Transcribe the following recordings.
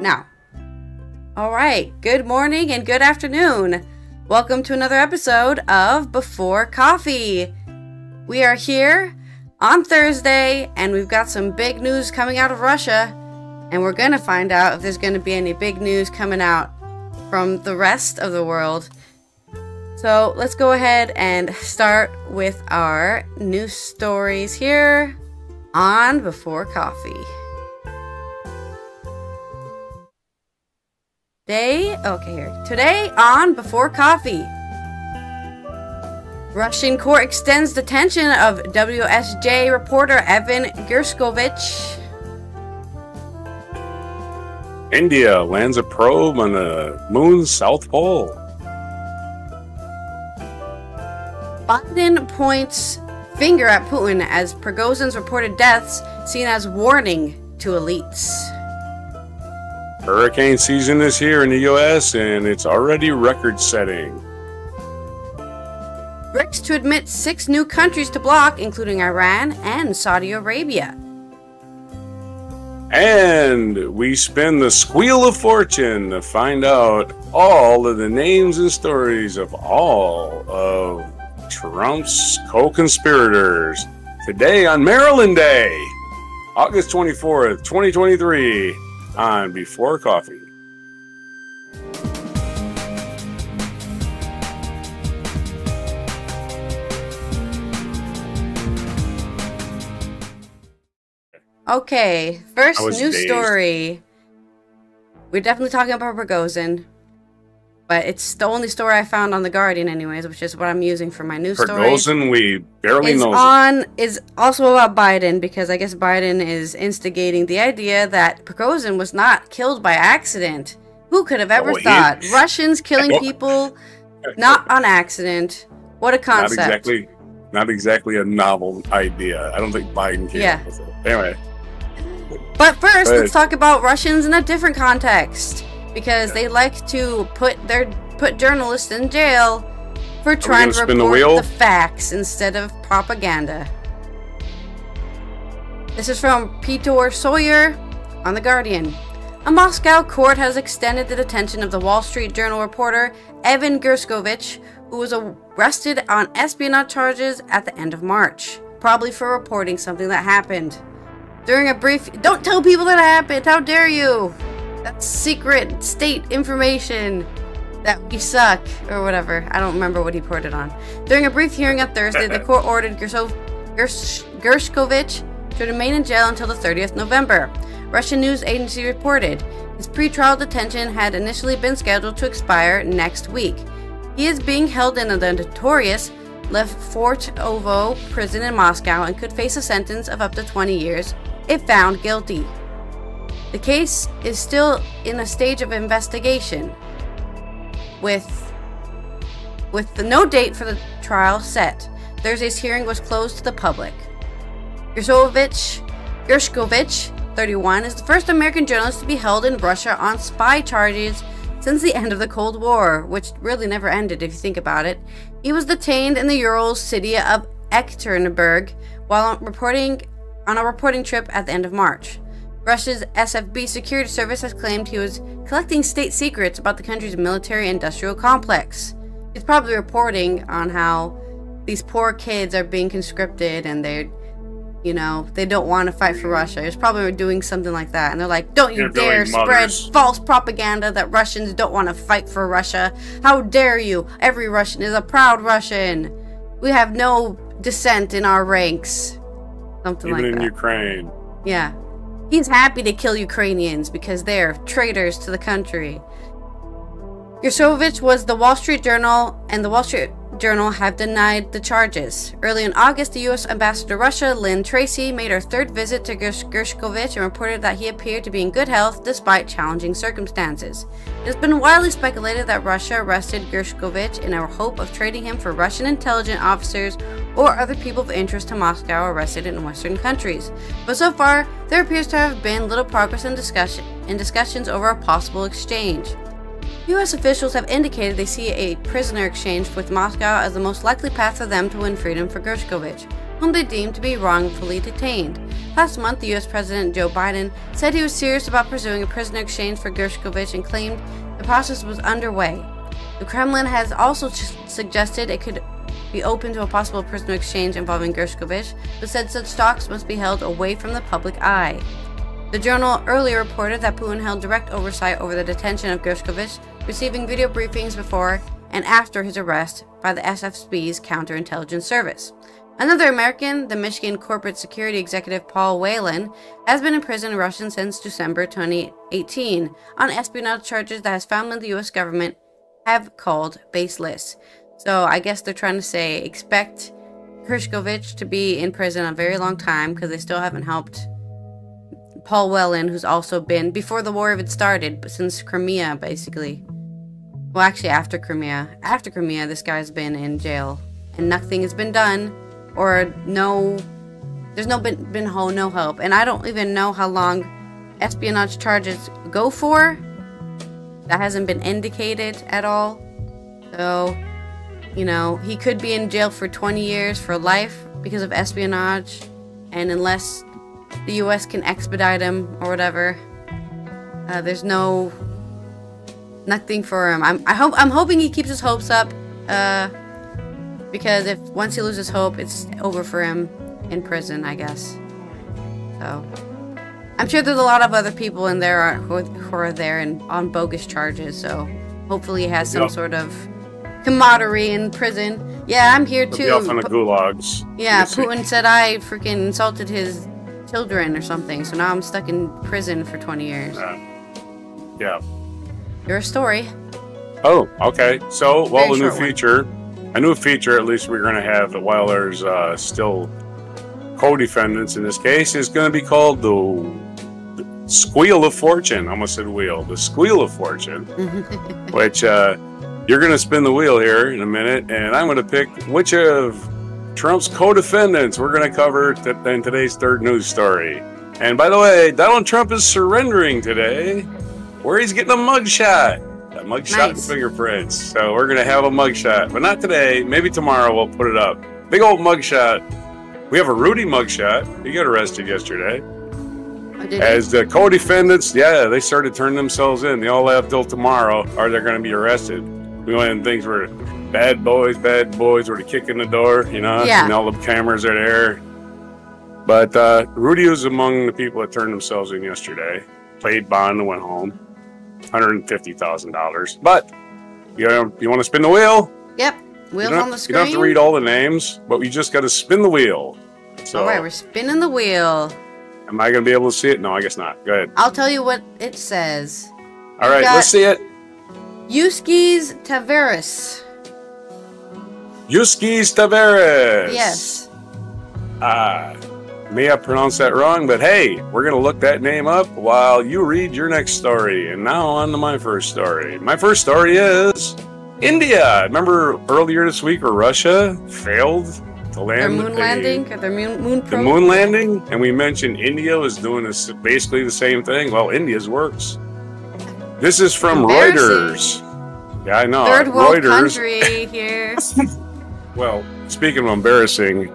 now. All right, good morning and good afternoon. Welcome to another episode of Before Coffee. We are here on Thursday, and we've got some big news coming out of Russia, and we're going to find out if there's going to be any big news coming out from the rest of the world. So let's go ahead and start with our news stories here on Before Coffee. Today on Before Coffee, Russian court extends detention of WSJ reporter Evan Gershkovich. India lands a probe on the moon's south pole. Biden points finger at Putin as Prigozhin's reported deaths seen as warning to elites. Hurricane season is here in the U.S. and it's already record-setting. BRICS to admit 6 new countries to block, including Iran and Saudi Arabia. And we spin the Squeal of Fortune to find out all of the names and stories of all of Trump's co-conspirators. Today on Maryland Day, August 24th, 2023, on Before Coffee. Okay, first news story. We're definitely talking about Prigozhin, but it's the only story I found on The Guardian anyways, which is what I'm using for my news story. Prigozhin, we barely know. Is also about Biden, because I guess Biden is instigating the idea that Prigozhin was not killed by accident. Who could have ever thought? Russians killing people, not on accident. What a concept. Not exactly a novel idea. I don't think Biden came up with it. Anyway. But first, let's talk about Russians in a different context, because they like to put journalists in jail for trying to report the facts instead of propaganda. This is from Peter Sawyer on The Guardian. A Moscow court has extended the detention of the Wall Street Journal reporter Evan Gershkovich, who was arrested on espionage charges at the end of March, probably for reporting something that happened. During a brief, don't tell people that happened, how dare you! That's secret state information that we suck, or whatever. I don't remember what he reported on. During a brief hearing on Thursday, the court ordered Gershkovich to remain in jail until the 30th November. Russian news agency reported his pretrial detention had initially been scheduled to expire next week. He is being held in the notorious Lefortovo prison in Moscow and could face a sentence of up to 20 years if found guilty. The case is still in a stage of investigation, with the no date for the trial set. Thursday's hearing was closed to the public. Gershkovich, 31, is the first American journalist to be held in Russia on spy charges since the end of the Cold War, which really never ended if you think about it. He was detained in the Ural city of Ekaterinburg while on a reporting trip at the end of March. Russia's SFB security service has claimed he was collecting state secrets about the country's military-industrial complex. He's probably reporting on how these poor kids are being conscripted and they're, you know, they don't want to fight for Russia. It's probably doing something like that. And they're like, don't you dare spread false propaganda that Russians don't want to fight for Russia. How dare you? Every Russian is a proud Russian. We have no dissent in our ranks. Something like that. Even in Ukraine. Yeah. He's happy to kill Ukrainians because they're traitors to the country. Gershkovich was the Wall Street Journal, and the Wall Street Journal have denied the charges. Early in August, the U.S. ambassador to Russia, Lynn Tracy, made her third visit to Gershkovich and reported that he appeared to be in good health despite challenging circumstances. It has been widely speculated that Russia arrested Gershkovich in a hope of trading him for Russian intelligence officers or other people of interest to Moscow arrested in Western countries. But so far, there appears to have been little progress in discussions over a possible exchange. U.S. officials have indicated they see a prisoner exchange with Moscow as the most likely path for them to win freedom for Gershkovich. whom they deemed to be wrongfully detained. Last month, the U.S. President Joe Biden said he was serious about pursuing a prisoner exchange for Gershkovich and claimed the process was underway. The Kremlin has also suggested it could be open to a possible prisoner exchange involving Gershkovich, but said such talks must be held away from the public eye. The journal earlier reported that Putin held direct oversight over the detention of Gershkovich, receiving video briefings before and after his arrest by the FSB's counterintelligence service. Another American, the Michigan corporate security executive Paul Whelan, has been in prison in Russia since December 2018 on espionage charges that his family and the U.S. government have called baseless. So I guess they're trying to say expect Gershkovich to be in prison a very long time because they still haven't helped Paul Whelan, who's also been, before the war even started, but since Crimea, basically. Well, actually, after Crimea. After Crimea, this guy's been in jail, and nothing has been done, or no, there's no help. And I don't even know how long espionage charges go for. That hasn't been indicated at all. So, you know, he could be in jail for 20 years, for life, because of espionage, and unless the U.S. can expedite him or whatever, there's nothing for him. I'm hoping he keeps his hopes up, because if once he loses hope, it's over for him in prison, I guess. So I'm sure there's a lot of other people in there who are there and on bogus charges. So hopefully he has some sort of camaraderie in prison. Yeah, I'm here too. Off on the gulags. Yeah, Putin said I freaking insulted his children or something, so now I'm stuck in prison for 20 years. Yeah. Your story. Oh, okay. So, well, a new feature, at least we're going to have while there's still co-defendants in this case, is going to be called the Squeal of Fortune. I almost said wheel. The Squeal of Fortune, which you're going to spin the wheel here in a minute, and I'm going to pick which of Trump's co-defendants we're going to cover in today's third news story. And by the way, Donald Trump is surrendering today, where he's getting a mugshot. A mugshot and fingerprints. So we're going to have a mugshot, but not today. Maybe tomorrow we'll put it up. Big old mugshot. We have a Rudy mugshot. He got arrested yesterday. As the co-defendants, yeah, they started turning themselves in. They all have till tomorrow, or they're going to be arrested. We went and things were... Bad boys were kicking the door, you know, and all the cameras are there. But Rudy was among the people that turned themselves in yesterday, played bond and went home, $150,000. But you want to spin the wheel? Yep, wheel's on the screen. You don't have to read all the names, but you just got to spin the wheel. So, all right, we're spinning the wheel. Am I going to be able to see it? No, I guess not. Go ahead. I'll tell you what it says. All right, let's see it. Yuscil Taveras. Yuscil Taveras. Yes. May I pronounce that wrong, but hey, we're going to look that name up while you read your next story. And now on to my first story. My first story is India. Remember earlier this week where Russia failed to land the moon landing? And we mentioned India was doing this, basically the same thing. Well, India's works. This is from Reuters. Yeah, I know. Third world country here. Well, speaking of embarrassing,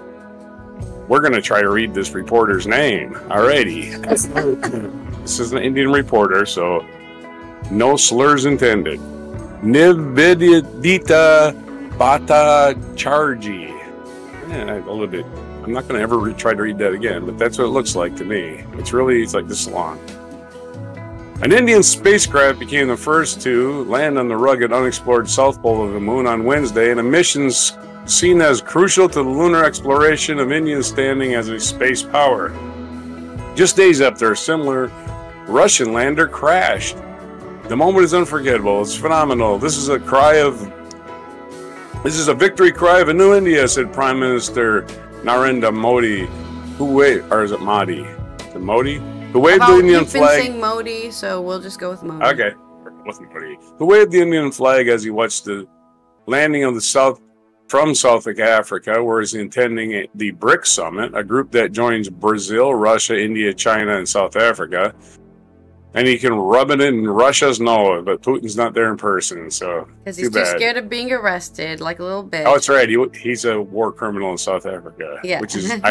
we're going to try to read this reporter's name. Alrighty. This is an Indian reporter, so no slurs intended. Nibhidita Bhattacharji. Yeah, I loved it. I'm not going to ever try to read that again, but that's what it looks like to me. It's like this long. An Indian spacecraft became the first to land on the rugged, unexplored south pole of the moon on Wednesday in a mission seen as crucial to the lunar exploration of India's standing as a space power. Just days after a similar Russian lander crashed. The moment is unforgettable. It's phenomenal. This is a victory cry of a new India, said Prime Minister Narendra Modi. Who waved the Indian flag? Saying Modi, so we'll just go with Modi. Okay, with Modi. Who waved the Indian flag as he watched the landing of the South Africa, where he's attending the BRICS summit, a group that joins Brazil, Russia, India, China, and South Africa. And he can rub it in Russia's nose, but Putin's not there in person, so because he's too scared of being arrested, like a little bitch. Oh, that's right. He's a war criminal in South Africa, yeah. Which is it's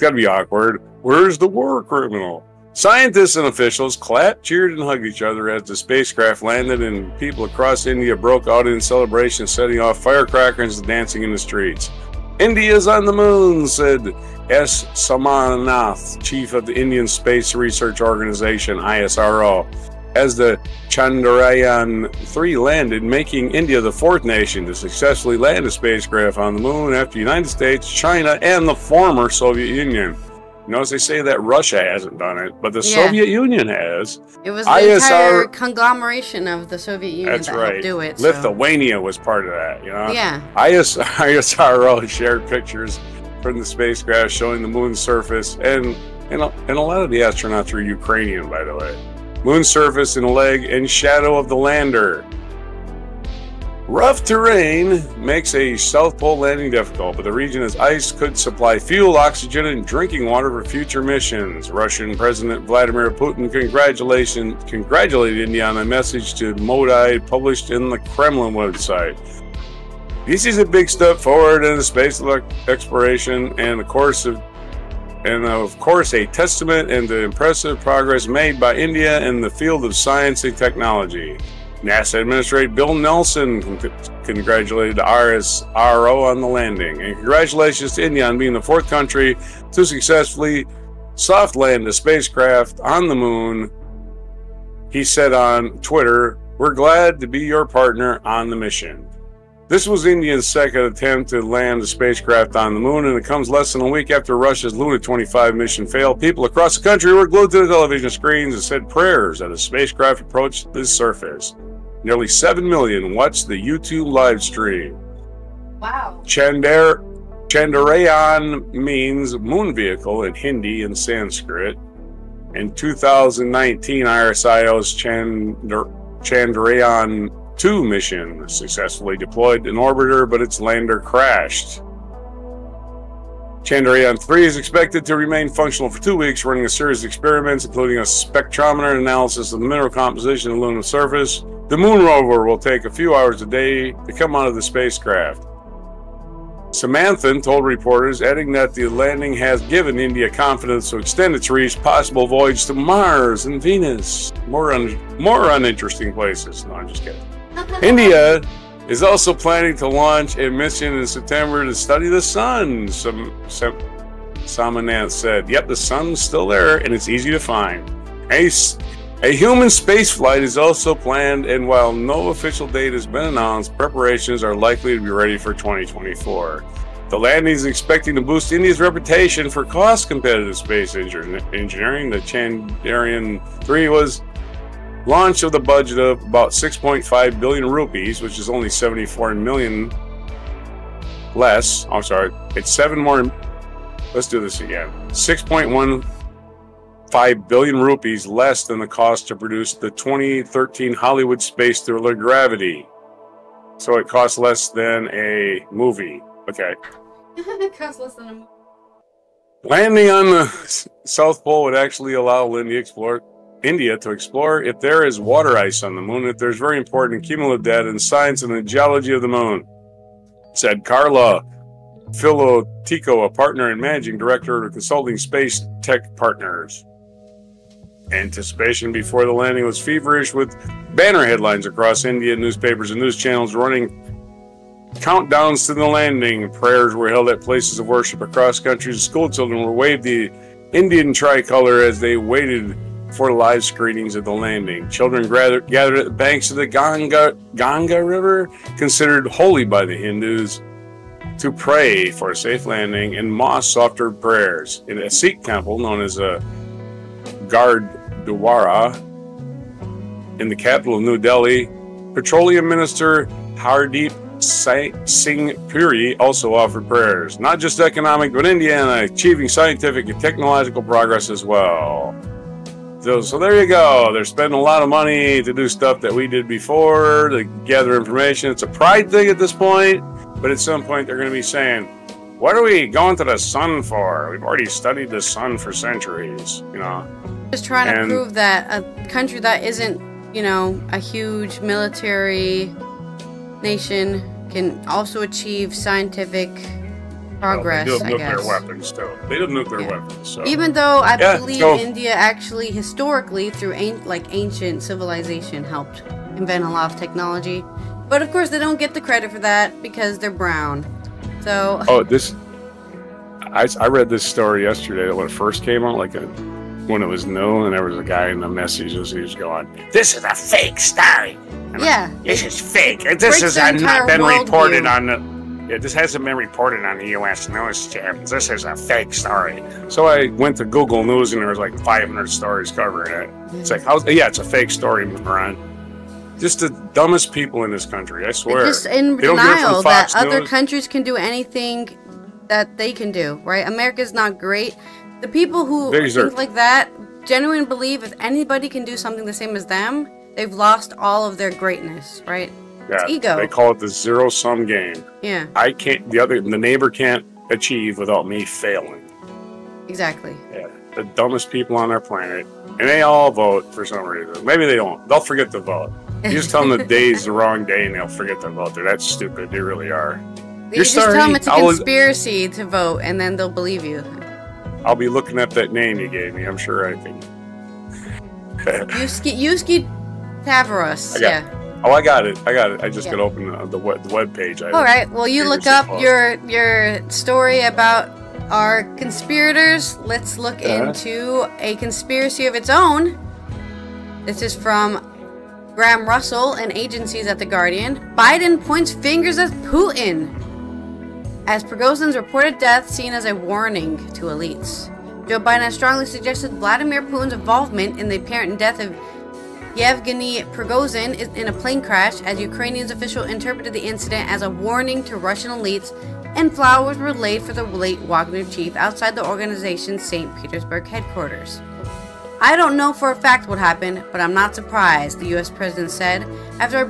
got to be awkward. Where's the war criminal? Scientists and officials clapped, cheered, and hugged each other as the spacecraft landed, and people across India broke out in celebration, setting off firecrackers and dancing in the streets. India's on the moon, said S. Somanath, chief of the Indian Space Research Organization, ISRO, as the Chandrayaan 3 landed, making India the fourth nation to successfully land a spacecraft on the moon after the United States, China, and the former Soviet Union. Notice they say that Russia hasn't done it, but the Soviet Union has. It was the entire conglomeration of the Soviet Union that helped do it. Lithuania was part of that, you know? Yeah. ISRO shared pictures from the spacecraft showing the moon's surface, and a lot of the astronauts are Ukrainian, by the way. Moon's surface and leg and shadow of the lander. Rough terrain makes a South Pole landing difficult, but the region as ice could supply fuel, oxygen, and drinking water for future missions. Russian President Vladimir Putin congratulated India on a message to Modi published in the Kremlin website. This is a big step forward in the space exploration, and of course, a testament to the impressive progress made by India in the field of science and technology. NASA Administrator Bill Nelson congratulated ISRO on the landing, and congratulations to India on being the fourth country to successfully soft land a spacecraft on the moon. He said on Twitter, "We're glad to be your partner on the mission." This was India's second attempt to land a spacecraft on the moon, and it comes less than a week after Russia's Luna 25 mission failed. People across the country were glued to the television screens and said prayers as the spacecraft approached the surface. Nearly 7 million watched the YouTube live stream. Wow. Chandrayaan means moon vehicle in Hindi and Sanskrit. In 2019, ISRO's Chandrayaan 2 mission successfully deployed an orbiter, but its lander crashed. Chandrayaan 3 is expected to remain functional for 2 weeks, running a series of experiments, including a spectrometer analysis of the mineral composition of the lunar surface. The moon rover will take a few hours a day to come out of the spacecraft. Samanthan told reporters, adding that the landing has given India confidence to extend its reach, possible voyage to Mars and Venus. More uninteresting places. No, I'm just kidding. India is also planning to launch a mission in September to study the sun, Somanath said. Yep, the sun's still there, and it's easy to find. A human spaceflight is also planned, and while no official date has been announced, preparations are likely to be ready for 2024. The landing is expected to boost India's reputation for cost-competitive space engineering. The Chandrayaan 3 was launched with a budget of about 6.5 billion rupees, which is only 74 million less. I'm sorry, it's 7 more. Let's do this again. 6.15 billion rupees less than the cost to produce the 2013 Hollywood space thriller Gravity. So it costs less than a movie. Okay. It costs less than a movie. Landing on the South Pole would actually allow India to explore if there is water ice on the moon, if there's very important cumulative data in science and the geology of the moon, said Carla Filotico, a partner and managing director of Consulting Space Tech Partners. Anticipation before the landing was feverish, with banner headlines across India, newspapers and news channels running countdowns to the landing. Prayers were held at places of worship across countries. Schoolchildren were waved the Indian tricolor as they waited for live screenings of the landing. Children gathered at the banks of the Ganga River, considered holy by the Hindus, to pray for a safe landing, and mosques offered prayers. In a Sikh temple known as a Gurdwara in the capital of New Delhi, Petroleum Minister Hardeep Singh Puri also offered prayers. Not just economic, but India and achieving scientific and technological progress as well. So there you go. They're spending a lot of money to do stuff that we did before, to gather information. It's a pride thing at this point, but at some point they're going to be saying, what are we going to the sun for? We've already studied the sun for centuries, you know. Just trying to prove that a country that isn't, you know, a huge military nation can also achieve scientific progress. Well, they do have nuclear weapons still. They have nuclear weapons. So. Even though I believe India actually historically through ancient civilization helped invent a lot of technology, but of course they don't get the credit for that because they're brown. So I read this story yesterday that when it first came out, like when it was new, and there was a guy in the messages he was going, "This is a fake story." This is fake. This has not been reported on the. Yeah, this hasn't been reported on the U.S. news channels. This is a fake story. So I went to Google News, and there was like 500 stories covering it. It's like, yeah, it's a fake story, Moran. Just the dumbest people in this country, I swear. Just in denial that other countries can do anything that they can do, right? America's not great. The people who think like that genuinely believe if anybody can do something the same as them, they've lost all of their greatness, right? Yeah, it's ego. They call it the zero-sum game. Yeah. I can't. The neighbor can't achieve without me failing. Exactly. Yeah. The dumbest people on our planet, and they all vote for some reason. Maybe they don't. They'll forget to vote. You just tell them the day's the wrong day, and they'll forget to vote. They're that stupid. They really are. You just tell them it's a conspiracy to vote, and then they'll believe you. I'll be looking up that name you gave me. I'm sure I can. Yuscil Taveras. Yeah. Oh, I got it. I got it. I just got to open the web page. All right. Well, you look up your story about our conspirators. Let's look into a conspiracy of its own. This is from Graham Russell and agencies at The Guardian. Biden points fingers at Putin as Prigozhin's reported death seen as a warning to elites. Joe Biden has strongly suggested Vladimir Putin's involvement in the apparent death of Yevgeny Prigozhin is in a plane crash, as Ukrainian officials interpreted the incident as a warning to Russian elites, and flowers were laid for the late Wagner chief outside the organization's St. Petersburg headquarters. "I don't know for a fact what happened, but I'm not surprised," the U.S. president said after a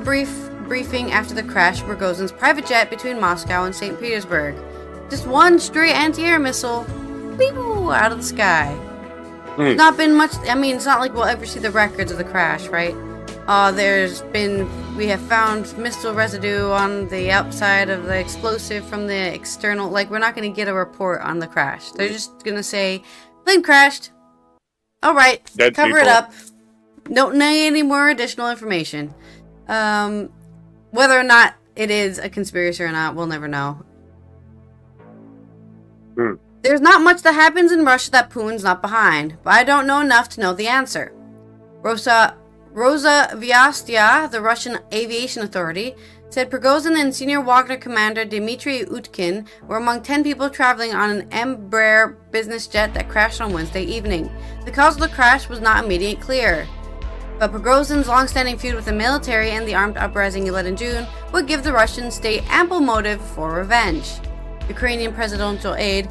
briefing after the crash of Prigozhin's private jet between Moscow and St. Petersburg. "Just one stray anti-air missile, out of the sky." It's not been much. I mean, it's not like we'll ever see the records of the crash, right? We have found missile residue on the outside of the explosive from the external. Like, we're not going to get a report on the crash. They're just going to say, plane crashed. All right. Cover it up. Don't need any more additional information. Whether or not it is a conspiracy or not, we'll never know. There's not much that happens in Russia that Putin's not behind, but I don't know enough to know the answer. Rosaviatsia, the Russian Aviation Authority, said Prigozhin and senior Wagner commander Dmitry Utkin were among 10 people traveling on an Embraer business jet that crashed on Wednesday evening. The cause of the crash was not immediately clear, but Prigozhin's long-standing feud with the military and the armed uprising he led in June would give the Russian state ample motive for revenge. Ukrainian presidential aide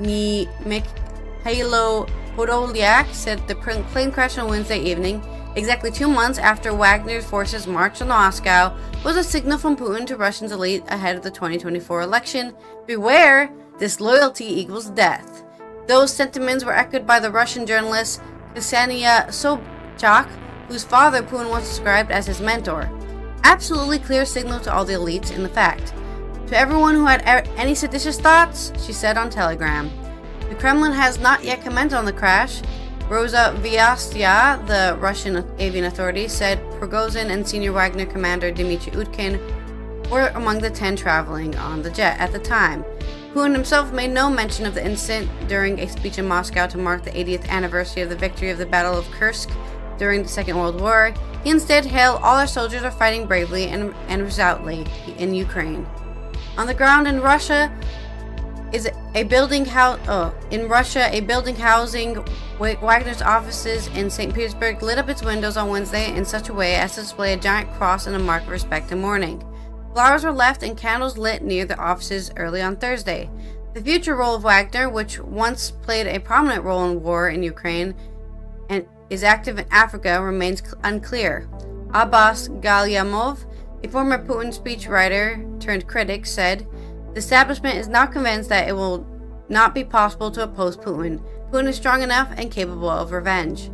Mikhailo Podolyak said the plane crash on Wednesday evening, exactly 2 months after Wagner's forces marched on Moscow, was a signal from Putin to Russia's elite ahead of the 2024 election. Beware, disloyalty equals death. Those sentiments were echoed by the Russian journalist Ksenia Sobchak, whose father Putin once described as his mentor. Absolutely clear signal to all the elites in the fact. "To everyone who had any seditious thoughts," she said on Telegram. The Kremlin has not yet commented on the crash. Rosaviatsia, the Russian aviation authority, said Prigozhin and senior Wagner commander Dmitry Utkin were among the 10 traveling on the jet at the time. Putin himself made no mention of the incident during a speech in Moscow to mark the 80th anniversary of the victory of the Battle of Kursk during the Second World War. He instead hailed, "All our soldiers are fighting bravely and resolutely in Ukraine." On the ground in Russia, a building housing Wagner's offices in St. Petersburg lit up its windows on Wednesday in such a way as to display a giant cross and a mark of respect and mourning. Flowers were left and candles lit near the offices early on Thursday. The future role of Wagner, which once played a prominent role in war in Ukraine and is active in Africa, remains unclear. Abbas Galyamov, a former Putin speechwriter turned critic, said, "The establishment is not convinced that it will not be possible to oppose Putin. Putin is strong enough and capable of revenge.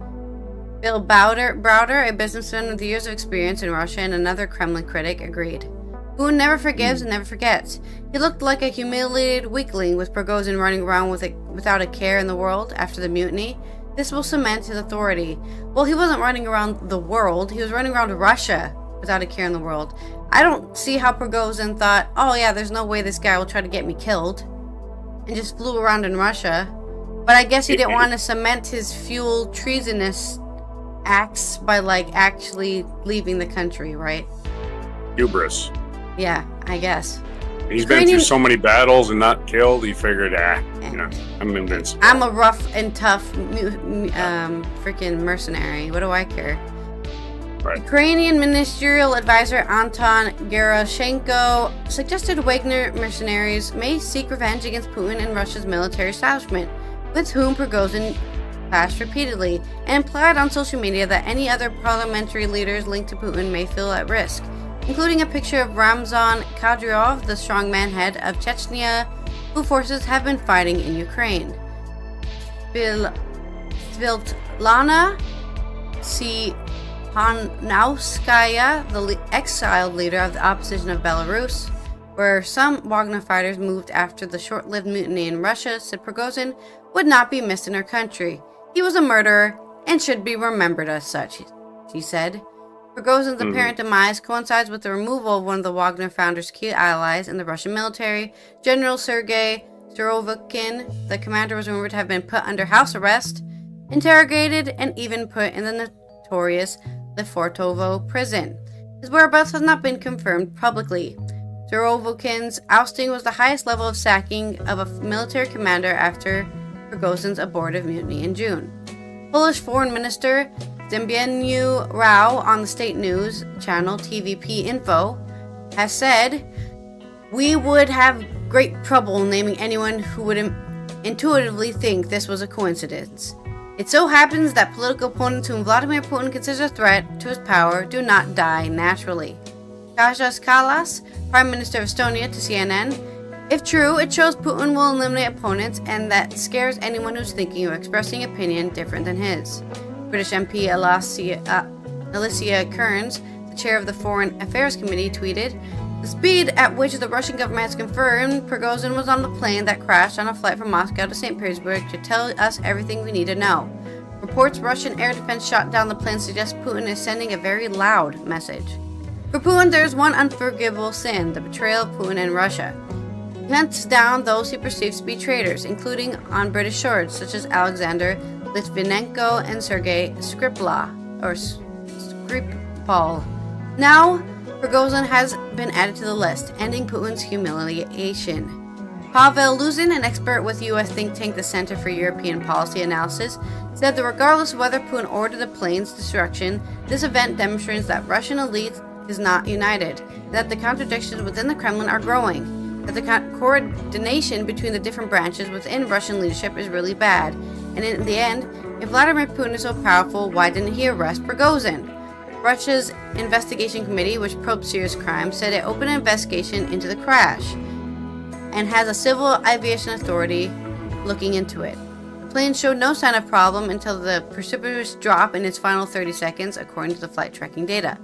Bill Browder, a businessman with years of experience in Russia and another Kremlin critic, agreed. Putin never forgives and never forgets. He looked like a humiliated weakling with Prigozhin running around without a care in the world after the mutiny. This will cement his authority. Well, he wasn't running around the world. He was running around Russia without a care in the world. I don't see how Prigozhin thought, oh yeah, there's no way this guy will try to get me killed, and just flew around in Russia. But I guess he didn't want to cement his fuel treasonous acts by, like, actually leaving the country, right? Hubris. Yeah, I guess. He's been through so many battles and not killed, he figured, you know, I'm invincible. I'm a rough and tough freaking mercenary. What do I care? Right. Ukrainian ministerial advisor Anton Geroshenko suggested Wagner mercenaries may seek revenge against Putin and Russia's military establishment, with whom Prigozhin clashed repeatedly, and implied on social media that any other parliamentary leaders linked to Putin may feel at risk, including a picture of Ramzan Kadyrov, the strongman head of Chechnya, who forces have been fighting in Ukraine. Svetlana Tsikhanouskaya, the exiled leader of the opposition of Belarus, where some Wagner fighters moved after the short-lived mutiny in Russia, said Prigozhin would not be missed in her country. He was a murderer and should be remembered as such, she said. Prigozhin's apparent demise coincides with the removal of one of the Wagner founders' key allies in the Russian military, General Sergei Surovikin. The commander was rumored to have been put under house arrest, interrogated, and even put in the notorious Lefortovo prison. His whereabouts has not been confirmed publicly. Surovikin's ousting was the highest level of sacking of a military commander after Prigozhin's abortive mutiny in June. Polish Foreign Minister Zbigniew Rau on the state news channel TVP Info has said, "We would have great trouble naming anyone who would intuitively think this was a coincidence. It so happens that political opponents whom Vladimir Putin considers a threat to his power do not die naturally." Kaja Kallas, Prime Minister of Estonia, to CNN, "If true, it shows Putin will eliminate opponents, and that scares anyone who's thinking of expressing opinion different than his." British MP Alicia Kearns, the chair of the Foreign Affairs Committee, tweeted, "The speed at which the Russian government has confirmed Prigozhin was on the plane that crashed on a flight from Moscow to St. Petersburg to tell us everything we need to know. Reports Russian air defense shot down the plane suggest Putin is sending a very loud message. For Putin, there is one unforgivable sin, the betrayal of Putin and Russia. He hunts down those he perceives to be traitors, including on British shores, such as Alexander Litvinenko and Sergei Skripal. Now, Prigozhin has been added to the list, ending Putin's humiliation." Pavel Luzin, an expert with U.S. think tank the Center for European Policy Analysis, said that regardless of whether Putin ordered the plane's destruction, this event demonstrates that Russian elite is not united, that the contradictions within the Kremlin are growing, that the coordination between the different branches within Russian leadership is really bad, and in the end, if Vladimir Putin is so powerful, why didn't he arrest Prigozhin? Russia's investigation committee, which probed serious crimes, said it opened an investigation into the crash and has a civil aviation authority looking into it. The plane showed no sign of problem until the precipitous drop in its final 30 seconds, according to the flight tracking data.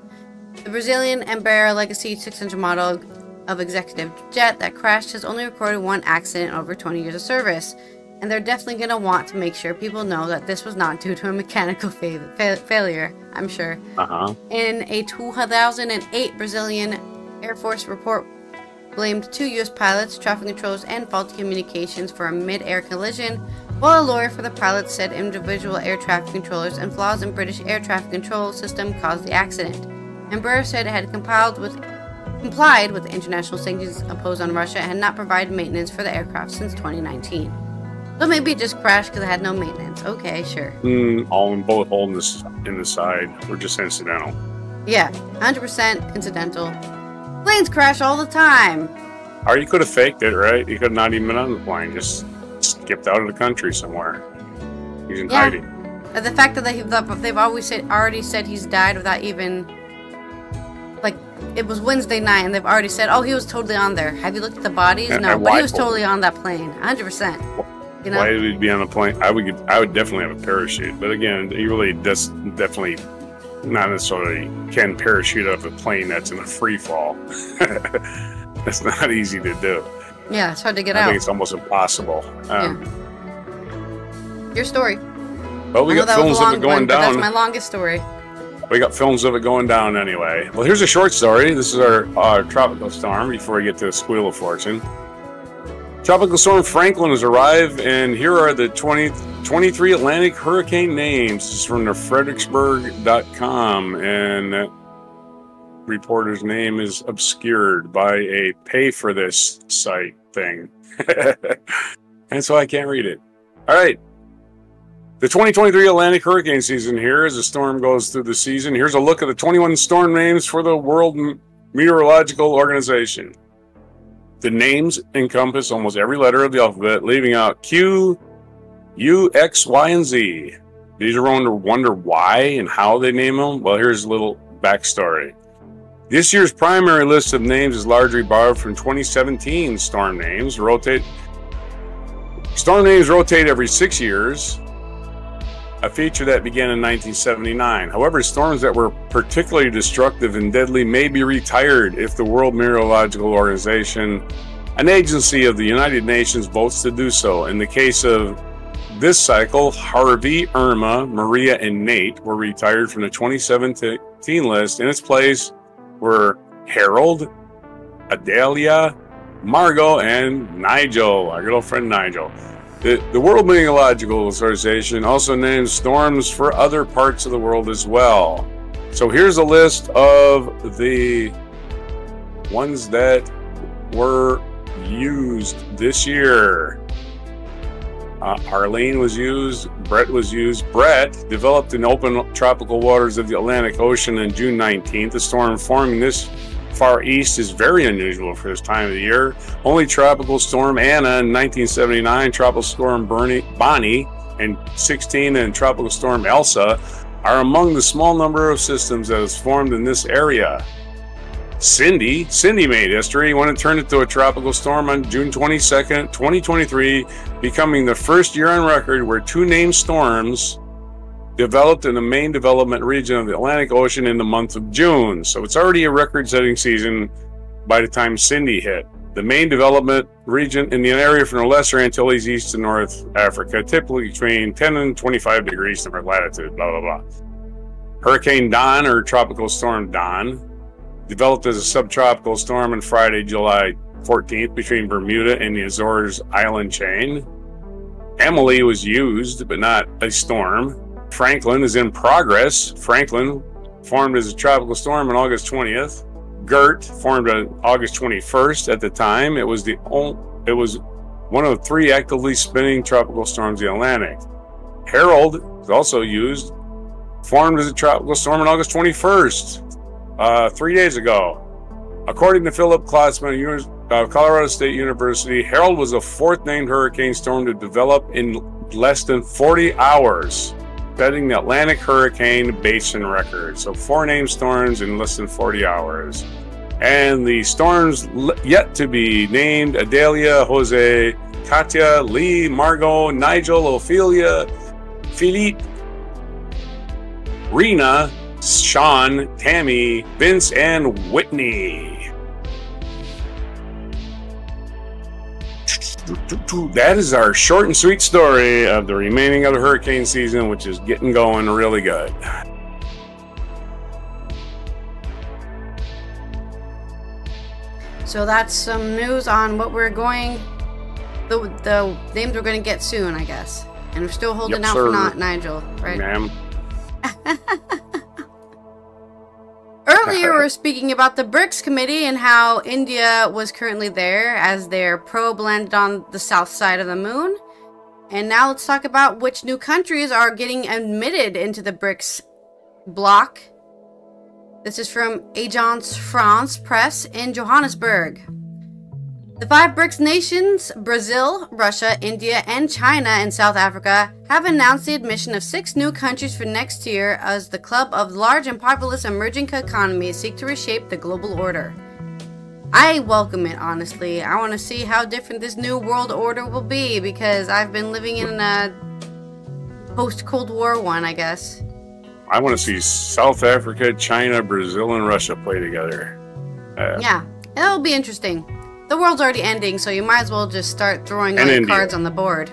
The Brazilian Embraer Legacy 600 model of executive jet that crashed has only recorded one accident in over 20 years of service, and they're definitely going to want to make sure people know that this was not due to a mechanical failure, I'm sure. In a 2008 Brazilian Air Force report, blamed two U.S. pilots, traffic controllers, and faulty communications for a mid-air collision, while a lawyer for the pilots said individual air traffic controllers and flaws in British air traffic control system caused the accident. Embraer said it had complied with the international sanctions imposed on Russia and had not provided maintenance for the aircraft since 2019. So maybe it just crashed because it had no maintenance. Okay, sure. All in both holes in the side were just incidental. Yeah, 100% incidental. Planes crash all the time. Or you could have faked it, right? You could have not even been on the plane. Just skipped out of the country somewhere. He's in hiding. And the fact that they've already said he's died without even, like, It was Wednesday night, and they've already said, oh, he was totally on there. Have you looked at the bodies? No, but he was totally on that plane, 100%. You know? Why would he be on a plane? I would definitely have a parachute. But again, he really does definitely not necessarily can parachute up a plane that's in a free fall. That's not easy to do. Yeah, it's hard to get out. I think it's almost impossible. Yeah. Your story. Well, we got films of it going down. That's my longest story. We got films of it going down anyway. Well, here's a short story. This is our tropical storm before we get to the squeal of fortune. Tropical storm Franklin has arrived, and here are the 23 Atlantic hurricane names. This is from the Fredericksburg.com, and that reporter's name is obscured by a pay for this site thing. And so I can't read it. All right. The 2023 Atlantic hurricane season here as the storm goes through the season. Here's a look at the 21 storm names for the World Meteorological Organization. The names encompass almost every letter of the alphabet, leaving out Q, U, X, Y, and Z. These are owned to wonder why and how they name them. Well, here's a little backstory. This year's primary list of names is largely borrowed from 2017 storm names. Storm names rotate every 6 years, a feature that began in 1979. However, storms that were particularly destructive and deadly may be retired if the World Meteorological Organization, an agency of the United Nations, votes to do so. In the case of this cycle, Harvey, Irma, Maria, and Nate were retired from the 2017 list. In its place were Harold, Adalia, Margot, and Nigel, our good old friend Nigel. The World Meteorological Organization also names storms for other parts of the world as well. So here's a list of the ones that were used this year. Arlene was used. Brett was used. Brett developed in open tropical waters of the Atlantic Ocean on June 19th. The storm forming this Far East is very unusual for this time of the year. Only tropical storm Anna in 1979, tropical storm Bonnie in 16, and tropical storm Elsa are among the small number of systems that has formed in this area. Cindy made history when it turned into a tropical storm on June 22nd, 2023, becoming the first year on record where two named storms developed in the main development region of the Atlantic Ocean in the month of June. So it's already a record-setting season by the time Cindy hit. The main development region in the area from the Lesser Antilles east to North Africa, typically between 10 and 25 degrees north latitude, blah, blah, blah. Hurricane Don, or Tropical Storm Don, developed as a subtropical storm on Friday, July 14th between Bermuda and the Azores island chain. Emily was used, but not a storm. Franklin is in progress. Franklin formed as a tropical storm on August 20th. Gert formed on August 21st. At the time, it was one of three actively spinning tropical storms in the Atlantic. Harold is also used, formed as a tropical storm on August 21st, 3 days ago. According to Philip Klotzman of Colorado State University, Harold was the fourth named hurricane storm to develop in less than 40 hours. Setting the Atlantic hurricane basin record. So four named storms in less than 40 hours. And the storms yet to be named: Adalia, Jose, Katya, Lee, Margot, Nigel, Ophelia, Philippe, Rena, Sean, Tammy, Vince, and Whitney. That is our short and sweet story of the remaining of the hurricane season, which is getting going really good. So that's some news on what we're going, the names we're going to get soon, I guess. And we're still holding out for not Nigel, right? Ma'am. Earlier, we were speaking about the BRICS committee and how India was currently there as their probe landed on the south side of the moon. And now let's talk about which new countries are getting admitted into the BRICS bloc. This is from Agence France Presse in Johannesburg. The five BRICS nations, Brazil, Russia, India, and China and South Africa, have announced the admission of 6 new countries for next year as the club of large and populous emerging economies seek to reshape the global order. I welcome it, honestly. I want to see how different this new world order will be because I've been living in a post-Cold War one, I guess. I want to see South Africa, China, Brazil, and Russia play together. Yeah, it'll be interesting. The world's already ending, so you might as well just start throwing cards on the board.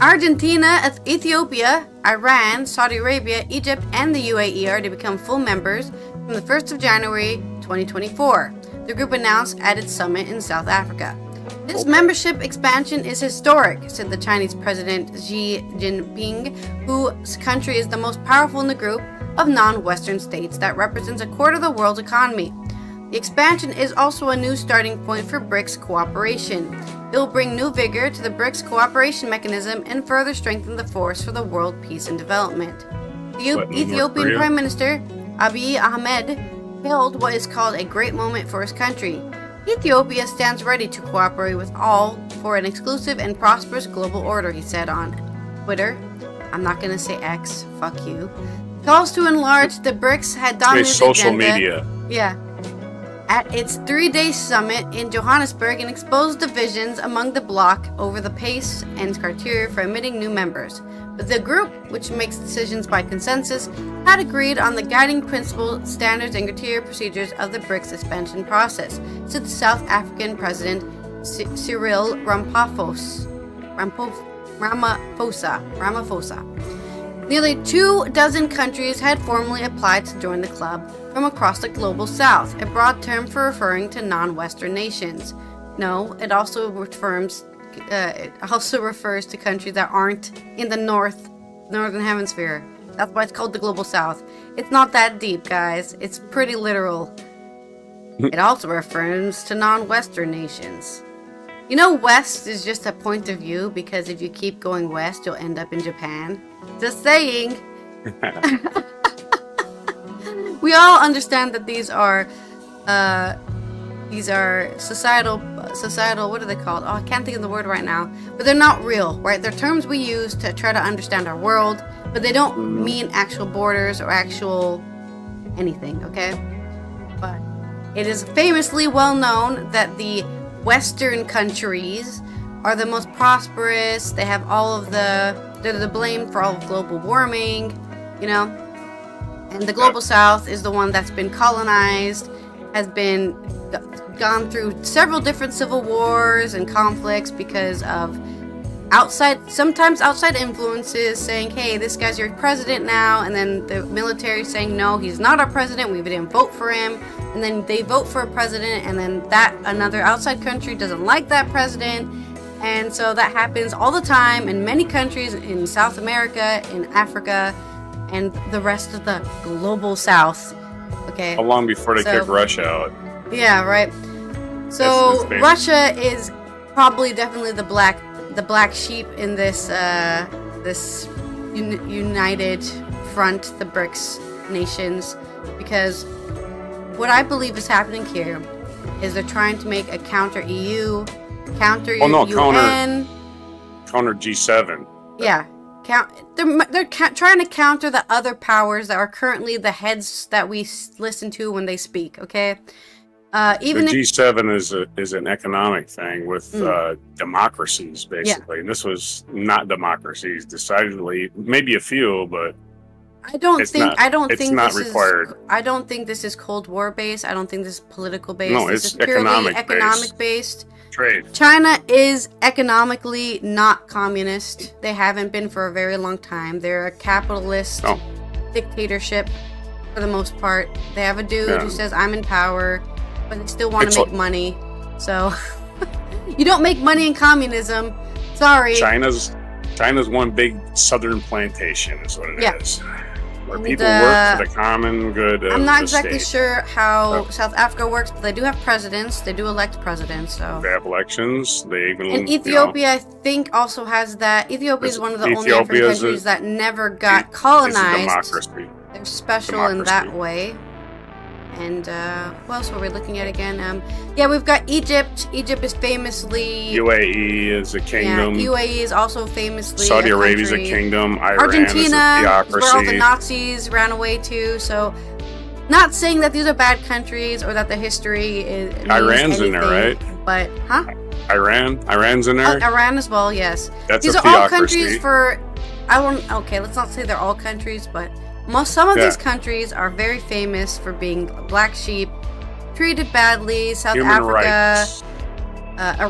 Argentina, Ethiopia, Iran, Saudi Arabia, Egypt, and the UAE are to become full members from the 1st of January 2024, the group announced at its summit in South Africa. This membership expansion is historic, said the Chinese President Xi Jinping, whose country is the most powerful in the group of non-Western states that represents a quarter of the world's economy. The expansion is also a new starting point for BRICS cooperation. It will bring new vigor to the BRICS cooperation mechanism and further strengthen the force for the world peace and development. The Ethiopian Prime Minister Abiy Ahmed held what is called a great moment for his country. Ethiopia stands ready to cooperate with all for an exclusive and prosperous global order, he said on Twitter. I'm not going to say X, fuck you. Calls to enlarge the BRICS had dominated social media. Yeah. At its 3-day summit in Johannesburg and exposed divisions among the bloc over the pace and criteria for admitting new members. But the group, which makes decisions by consensus, had agreed on the guiding principles, standards, and criteria procedures of the BRICS expansion process, said the South African President Cyril Ramaphosa. Nearly 24 countries had formally applied to join the club from across the global south, a broad term for referring to non-Western nations. No, it also refers to countries that aren't in the northern hemisphere. That's why it's called the global south. It's not that deep, guys. It's pretty literal. It also refers to non-Western nations. You know, west is just a point of view because if you keep going west, you'll end up in Japan. Just saying. We all understand that these are societal. What are they called? Oh, I can't think of the word right now. But they're not real, right? They're terms we use to try to understand our world, but they don't mean actual borders or actual anything. Okay. But it is famously well known that the Western countries are the most prosperous. They have all of they're the blame for all of global warming, you know. And the global south is the one that's been colonized, has been gone through several different civil wars and conflicts because of sometimes outside influences saying, hey, this guy's your president now, and then the military saying, no, he's not our president, we didn't vote for him, and then they vote for a president, and then that another outside country doesn't like that president. And so that happens all the time in many countries in South America, in Africa, and the rest of the global south. Okay. How long before they kick Russia out? Yeah, right. So Russia is probably definitely the black sheep in this united front, the BRICS nations, because what I believe is happening here is they're trying to make a counter EU. Counter G7. Yeah, they're trying to counter the other powers that are currently the heads that we listen to when they speak. Okay, even the G7 is an economic thing with democracies basically, and this was not democracies decidedly. Maybe a few, but I don't think this is required. I don't think this is Cold War based. I don't think this is political based. No, this is purely economic based. Trade. China is economically not communist. They haven't been for a very long time. They're a capitalist dictatorship for the most part. They have a dude who says, I'm in power, but they still want to make money. So you don't make money in communism. Sorry. China's one big southern plantation is what it is. Where people work for the common good. I'm not exactly sure how South Africa works, but they do have presidents. They do elect presidents. So they have elections. They even, and Ethiopia, I think, also has that. Ethiopia is one of the only African countries that never got colonized. It's a democracy. They're special in that way. And what else were we looking at again? Yeah, we've got Egypt. Egypt is famously... UAE is a kingdom. Yeah, UAE is also famously Saudi Arabia is a kingdom. Iran Argentina is a theocracy. Where all the Nazis ran away to. So, not saying that these are bad countries or that the history is... Iran's anything, in there, right? But, huh? Iran's in there? Iran as well, yes. That's these a theocracy. These are all countries for... I won't... Okay, let's not say they're all countries, but... Some of these countries are very famous for being black sheep, treated badly. South Africa,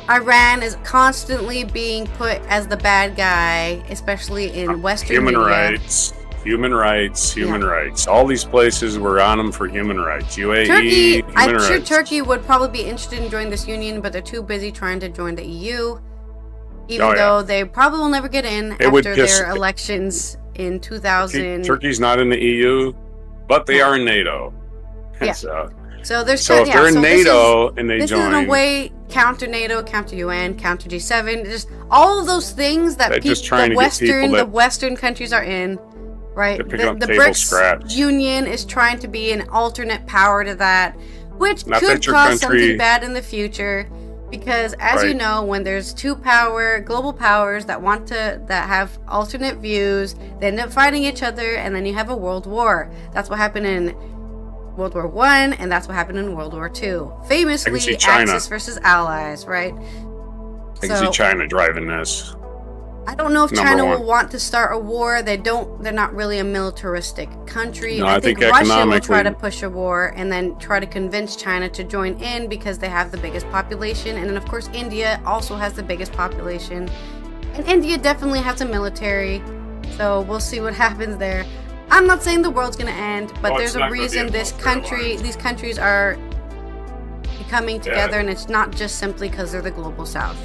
Iran is constantly being put as the bad guy, especially in Western human rights. All these places were on them for human rights. UAE, Turkey, I'm sure Turkey would probably be interested in joining this union, but they're too busy trying to join the EU, even though they probably will never get in after their elections. In 2000, Turkey's not in the EU, but they are in NATO. Yeah. So there's if they're in NATO and they join, this is in a way counter NATO, counter UN, counter G7, just all of those things that the Western countries are in, right? The BRICS Union is trying to be an alternate power to that, which could cause something bad in the future. Because, as you know, when there's two global powers that have alternate views, they end up fighting each other, and then you have a world war. That's what happened in World War I, and that's what happened in World War II. Famously, Axis versus Allies, right? I can see China driving this. I don't know if China will want to start a war. They're not really a militaristic country. No, I think Russia will try to push a war and then try to convince China to join in because they have the biggest population. And then, of course, India also has the biggest population. And India definitely has a military. So we'll see what happens there. I'm not saying the world's going to end, but there's a reason these countries are coming together. Yeah. And it's not just simply because they're the global south.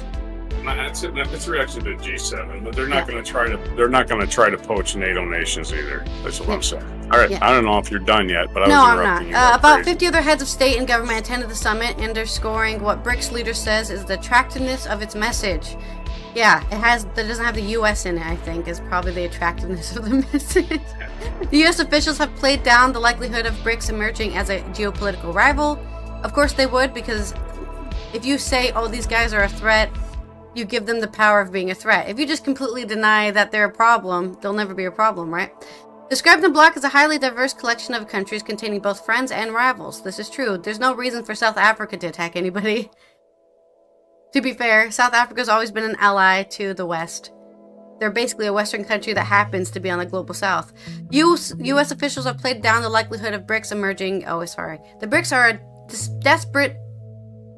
That's a reaction to G7, but they're not going to try to. They're not going to try to poach NATO nations either. That's what I'm saying. All right, I don't know if you're done yet, but I'm not. About 50 other heads of state and government attended the summit, underscoring what BRICS leader says is the attractiveness of its message. Yeah, it doesn't have the U.S. in it. I think is probably the attractiveness of the message. The U.S. officials have played down the likelihood of BRICS emerging as a geopolitical rival. Of course, they would, because if you say, "Oh, these guys are a threat," you give them the power of being a threat. If you just completely deny that they're a problem, they'll never be a problem, right? Described the bloc as a highly diverse collection of countries containing both friends and rivals. This is true. There's no reason for South Africa to attack anybody. To be fair, South Africa's always been an ally to the West. They're basically a Western country that happens to be on the global south. U.S. officials have played down the likelihood of BRICS emerging. Oh, sorry. The BRICS are a desperate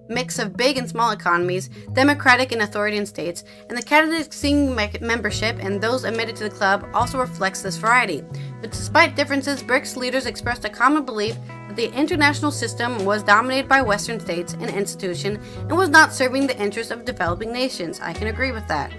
mix of big and small economies, democratic and authoritarian states, and the candidates seeking membership and those admitted to the club also reflects this variety. But despite differences, BRICS leaders expressed a common belief that the international system was dominated by Western states and institutions and was not serving the interests of developing nations. I can agree with that.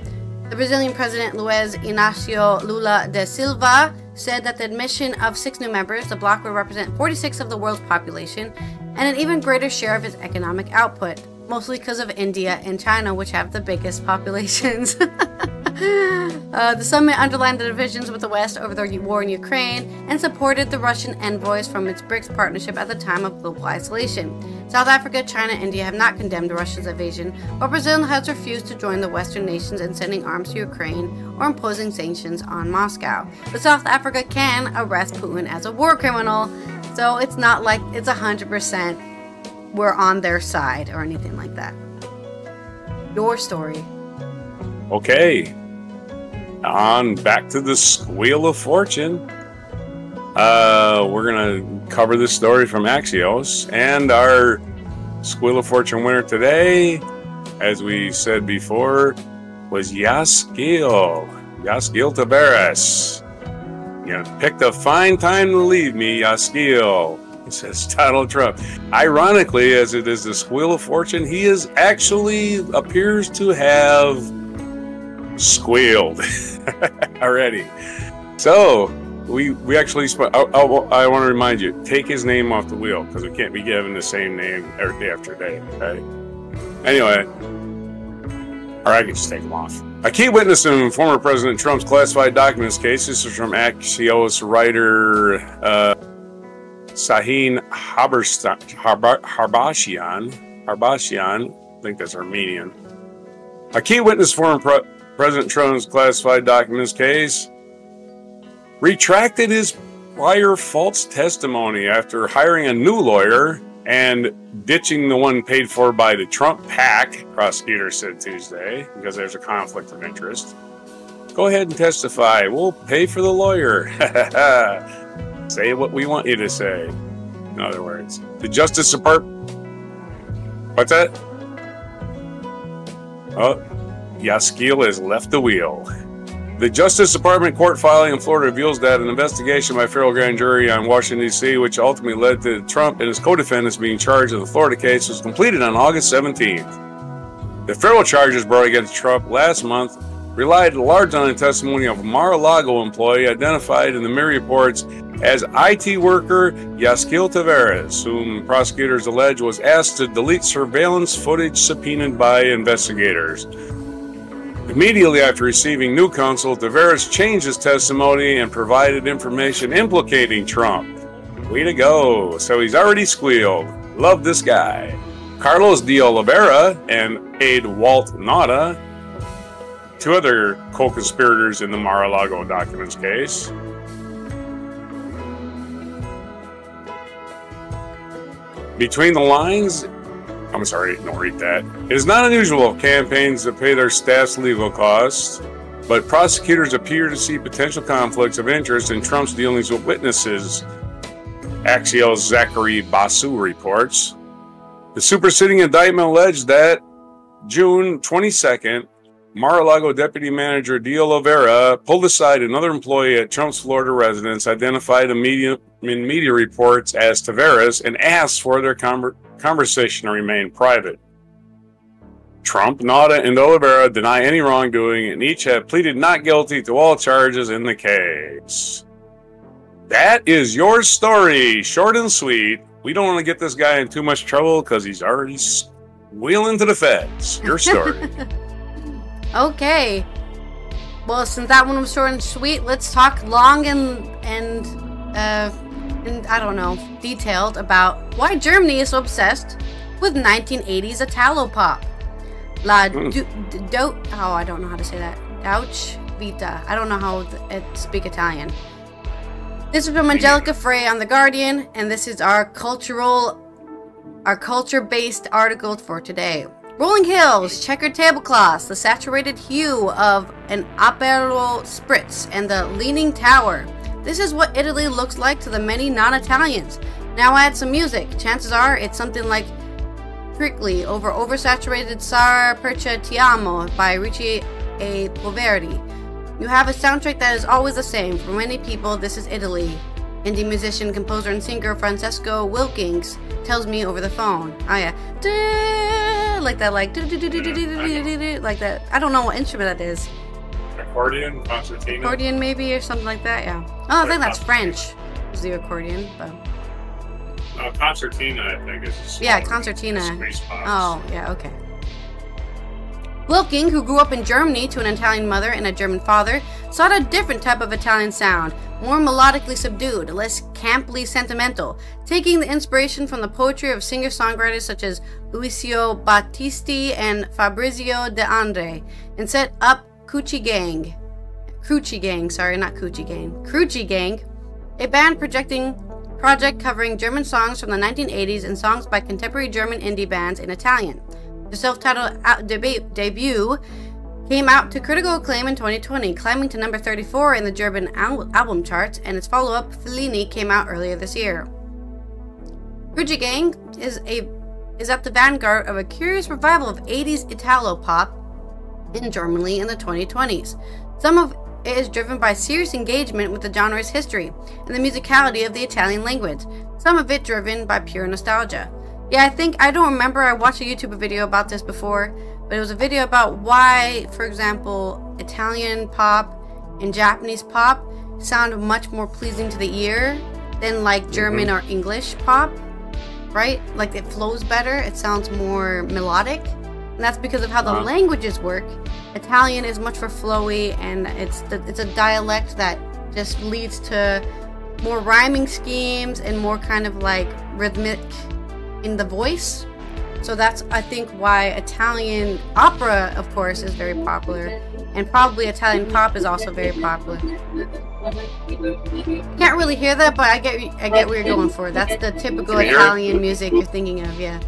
The Brazilian President Luiz Inácio Lula da Silva said that the admission of 6 new members, the bloc will represent 46% of the world's population and an even greater share of its economic output, mostly because of India and China, which have the biggest populations. The summit underlined the divisions with the West over the war in Ukraine and supported the Russian envoys from its BRICS partnership at the time of global isolation. South Africa, China, and India have not condemned Russia's invasion, while Brazil has refused to join the Western nations in sending arms to Ukraine or imposing sanctions on Moscow. But South Africa can arrest Putin as a war criminal, so it's not like it's 100% we're on their side or anything like that. Your story. Okay. On back to the Squeal of Fortune. We're going to cover this story from Axios. And our Squeal of Fortune winner today, as we said before, was Yuscil Taveras. You picked a fine time to leave me, Yuscil, says Donald Trump. Ironically, as it is the Squeal of Fortune, he is actually appears to have squealed already. So we actually I want to remind you, take his name off the wheel, because we can't be given the same name every day after day. Okay. Anyway, or I can just take him off. A key witness in former President Trump's classified documents case. This is from Axios writer Sahin Harbashian, I think that's Armenian, a key witness for President Trump's classified documents case, retracted his prior false testimony after hiring a new lawyer and ditching the one paid for by the Trump PAC, prosecutor said Tuesday, because there's a conflict of interest. Go ahead and testify. We'll pay for the lawyer. Say what we want you to say. In other words, the Justice Department. What's that? Oh, Yuscil has left the wheel. The Justice Department court filing in Florida reveals that an investigation by federal grand jury on Washington, D.C., which ultimately led to Trump and his co-defendants being charged in the Florida case, was completed on August 17th. The federal charges brought against Trump last month relied largely on the testimony of a Mar-a-Lago employee identified in the media reports as IT worker Yuscil Taveras, whom prosecutors allege was asked to delete surveillance footage subpoenaed by investigators. Immediately after receiving new counsel, Taveras changed his testimony and provided information implicating Trump. Way to go. So he's already squealed. Love this guy. Carlos De Oliveira and aide Walt Nauta, two other co-conspirators in the Mar-a-Lago documents case. Between the lines, I'm sorry, don't read that. It is not unusual of campaigns to pay their staff's legal costs, but prosecutors appear to see potential conflicts of interest in Trump's dealings with witnesses, Axios Zachary Basu reports. The superseding indictment alleged that June 22nd, Mar-a-Lago Deputy Manager De Oliveira pulled aside another employee at Trump's Florida residence, identified in media reports as Taveras, and asked for their conversation to remain private. Trump, Nauta, and Oliveira deny any wrongdoing and each have pleaded not guilty to all charges in the case. That is your story, short and sweet. We don't want to get this guy in too much trouble because he's already squealing to the feds. Your story. Okay. Well, since that one was short and sweet, let's talk long and I don't know, detailed about why Germany is so obsessed with 1980s Italo pop. La oh, I don't know how to say that. Deutsche Vita. I don't know how to speak Italian. This is from Angelica Frey on The Guardian, and this is our culture-based article for today. Rolling hills, checkered tablecloths, the saturated hue of an Aperol Spritz, and the leaning tower. This is what Italy looks like to the many non-Italians. Now add some music. Chances are it's something like Prickly over oversaturated Sar Percha Ti Amo by Ricci e Poveri. You have a soundtrack that is always the same. For many people, this is Italy. Indie musician, composer, and singer Francesco Wilkins tells me over the phone. Oh yeah, like that, like like that. I don't know what instrument that is. Accordion, concertina. Accordion maybe or something like that. Yeah. Oh, I think that's French. Is the accordion, but. Concertina, I think is. Yeah, concertina. Oh yeah, okay. Wilking, who grew up in Germany to an Italian mother and a German father, sought a different type of Italian sound, more melodically subdued, less camply sentimental, taking the inspiration from the poetry of singer-songwriters such as Luisio Battisti and Fabrizio De André, and set up Kucci Gang, a band project covering German songs from the 1980s and songs by contemporary German indie bands in Italian. The self-titled debut came out to critical acclaim in 2020, climbing to number 34 in the German album charts, and its follow-up, Fellini, came out earlier this year. Kucci Gang is at the vanguard of a curious revival of 80s Italo-pop in Germany in the 2020s. Some of it is driven by serious engagement with the genre's history and the musicality of the Italian language, some of it driven by pure nostalgia. Yeah, I don't remember, I watched a YouTube video about this before, but it was a video about why, for example, Italian pop and Japanese pop sound much more pleasing to the ear than like German or English pop, right? Like it flows better, it sounds more melodic, and that's because of how the languages work. Italian is much more flowy, and it's a dialect that just leads to more rhyming schemes and more kind of like rhythmic in the voice. So that's, I think, why Italian opera, of course, is very popular. And probably Italian pop is also very popular. Can't really hear that, but I get where you're going for. That's the typical Italian music you're thinking of, yeah.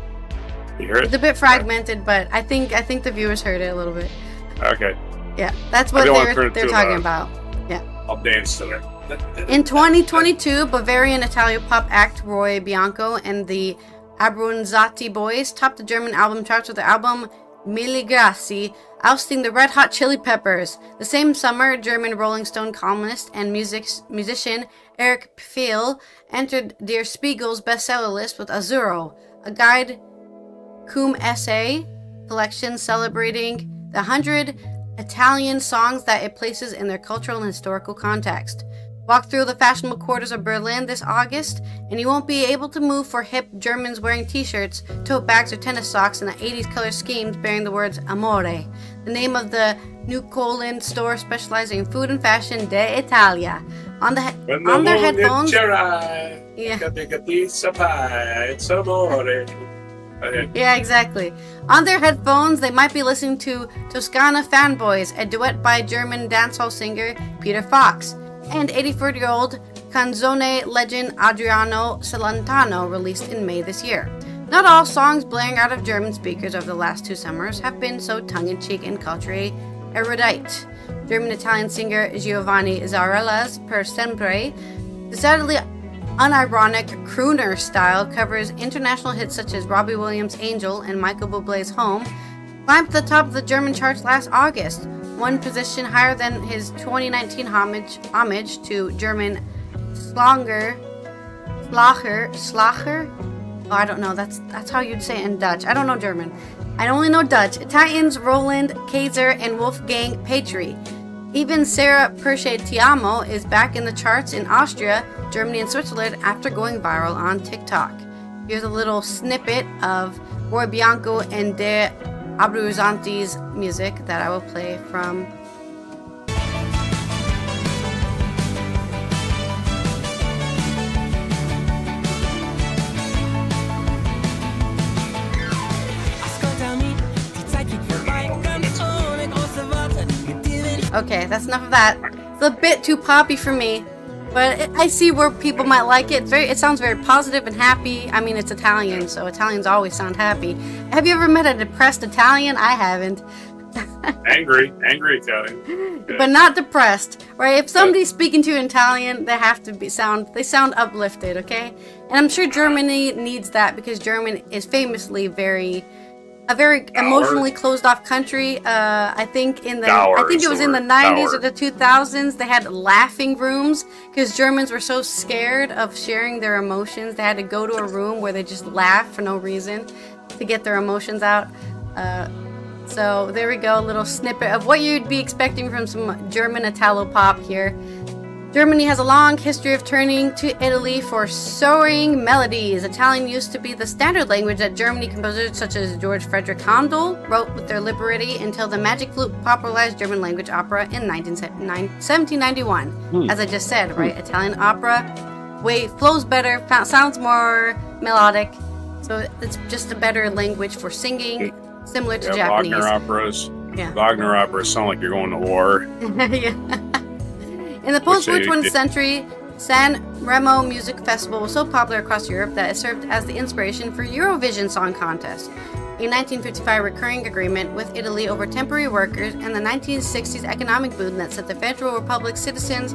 You heard it? It's a bit fragmented, but I think the viewers heard it a little bit. Okay. Yeah, that's what they're talking about. Yeah. I'll dance to it. In 2022, Bavarian Italian pop act Roy Bianco and the Abruzzati Boys topped the German album charts with the album Mille Grazie, ousting the Red Hot Chili Peppers. The same summer, German Rolling Stone columnist and musician Eric Pfeil entered Der Spiegel's bestseller list with Azzurro, a guide cum essay collection celebrating the 100 Italian songs that it places in their cultural and historical context. Walk through the fashionable quarters of Berlin this August, and you won't be able to move for hip Germans wearing t-shirts, tote bags, or tennis socks in the 80s color schemes bearing the words Amore, the name of the New Colin store specializing in food and fashion de Italia. On their headphones... Yeah. Yeah, exactly. On their headphones, they might be listening to Toscana Fanboys, a duet by German dancehall singer Peter Fox, and 84-year-old canzone legend Adriano Celentano, released in May this year. Not all songs blaring out of German speakers over the last two summers have been so tongue-in-cheek and culturally erudite. German-Italian singer Giovanni Zarelli's Per Sempre, decidedly unironic crooner style, covers international hits such as Robbie Williams' Angel and Michael Bublé's Home, climbed to the top of the German charts last August, one position higher than his 2019 homage to German Schlager. Oh, I don't know. That's how you'd say it in Dutch. I don't know German. I only know Dutch. Italians Roland Kaiser and Wolfgang Petri. Even Sarah Perche-Tiamo is back in the charts in Austria, Germany, and Switzerland after going viral on TikTok. Here's a little snippet of Roy Bianco and De Abruzzanti's music that I will play from... Okay, that's enough of that. It's a bit too poppy for me, but I see where people might like it. It sounds very positive and happy. I mean, it's Italian, so Italians always sound happy. Have you ever met a depressed Italian? I haven't. Angry Italian. Yeah. But not depressed, right? If somebody's speaking to you in Italian, they have to sound uplifted, okay? And I'm sure Germany needs that because German is famously a very emotionally closed off country. I think it was in the 90s or the 2000s, they had laughing rooms because Germans were so scared of sharing their emotions. They had to go to a room where they just laugh for no reason to get their emotions out. So there we go, a little snippet of what you'd be expecting from some German Italo-pop here. Germany has a long history of turning to Italy for soaring melodies. Italian used to be the standard language that Germany composers such as George Frideric Handel wrote with their liberty until the magic flute popularized German language opera in 1791. As I just said, right? Italian opera flows better, sounds more melodic, so it's just a better language for singing, similar to Japanese. Wagner operas sound like you're going to war. Yeah. In the post-war 20th century, San Remo Music Festival was so popular across Europe that it served as the inspiration for Eurovision Song Contest, a 1955 recurring agreement with Italy over temporary workers and the 1960s economic boom that set the Federal Republic's citizens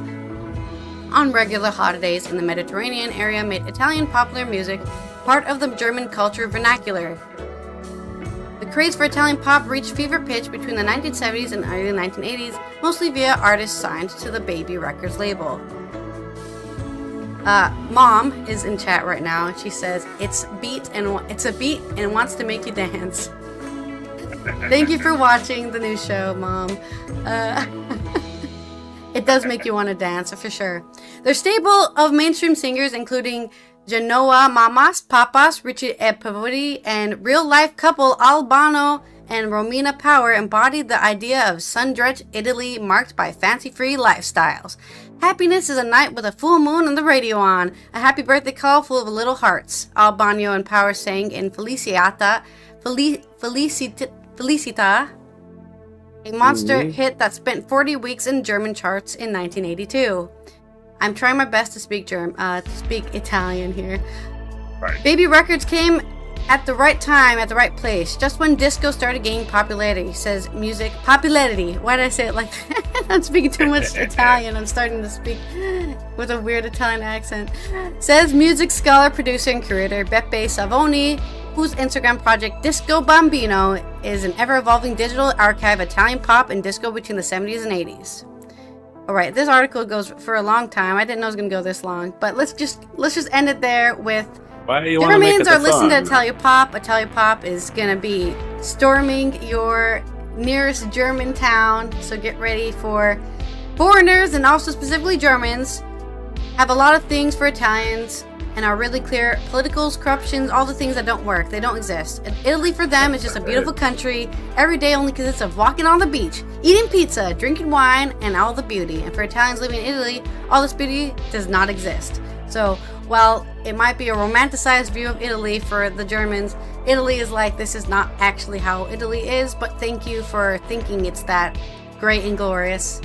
on regular holidays in the Mediterranean area made Italian popular music part of the German culture vernacular. The craze for Italian pop reached fever pitch between the 1970s and early 1980s, mostly via artists signed to the Baby Records label. Mom is in chat right now, and she says, it's a beat and wants to make you dance. Thank you for watching the new show, Mom. It does make you want to dance, for sure. Their stable of mainstream singers, including Genoa Mamas, Papas, Richie E. Pavoti, and real-life couple Albano and Romina Power embodied the idea of sun-drenched Italy marked by fancy-free lifestyles. Happiness is a night with a full moon and the radio on. A happy birthday call full of little hearts. Albano and Power sang in Felicita, a monster hit that spent 40 weeks in German charts in 1982. I'm trying my best to speak Italian here. Right. Baby records came at the right time, at the right place, just when disco started gaining popularity, says music. Popularity. Why did I say it like that? I'm speaking too much Italian. I'm starting to speak with a weird Italian accent. Says music scholar, producer, and curator Beppe Savoni, whose Instagram project Disco Bambino is an ever-evolving digital archive of Italian pop and disco between the 70s and 80s. Alright, this article goes for a long time. I didn't know it was going to go this long, but let's just end it there with... Germans are listening to Italian pop. Italian pop is going to be storming your nearest German town, so get ready for foreigners and also specifically Germans. Have a lot of things for Italians and are really clear. Politicals, corruptions, all the things that don't work. They don't exist. And Italy for them is just a beautiful country. Every day only consists of walking on the beach, eating pizza, drinking wine, and all the beauty. And for Italians living in Italy, all this beauty does not exist. So while it might be a romanticized view of Italy for the Germans, Italy is like, this is not actually how Italy is, but thank you for thinking it's that great and glorious.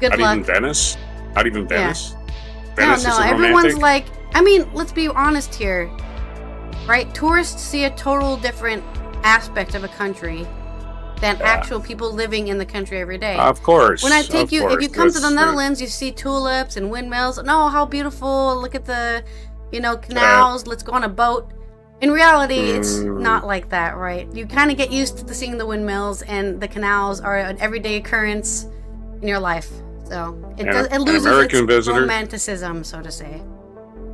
Good luck. Not even Venice? Not even Venice? Yeah. Venice is a romantic? Everyone's like, I mean, let's be honest here, right? Tourists see a total different aspect of a country than actual people living in the country every day. Of course. When I take you, if you come to the Netherlands, you see tulips and windmills. And, oh, how beautiful. Look at the, you know, canals. Let's go on a boat. In reality, it's not like that, right? You kind of get used to seeing the windmills, and the canals are an everyday occurrence in your life. So it loses its romanticism, so to say.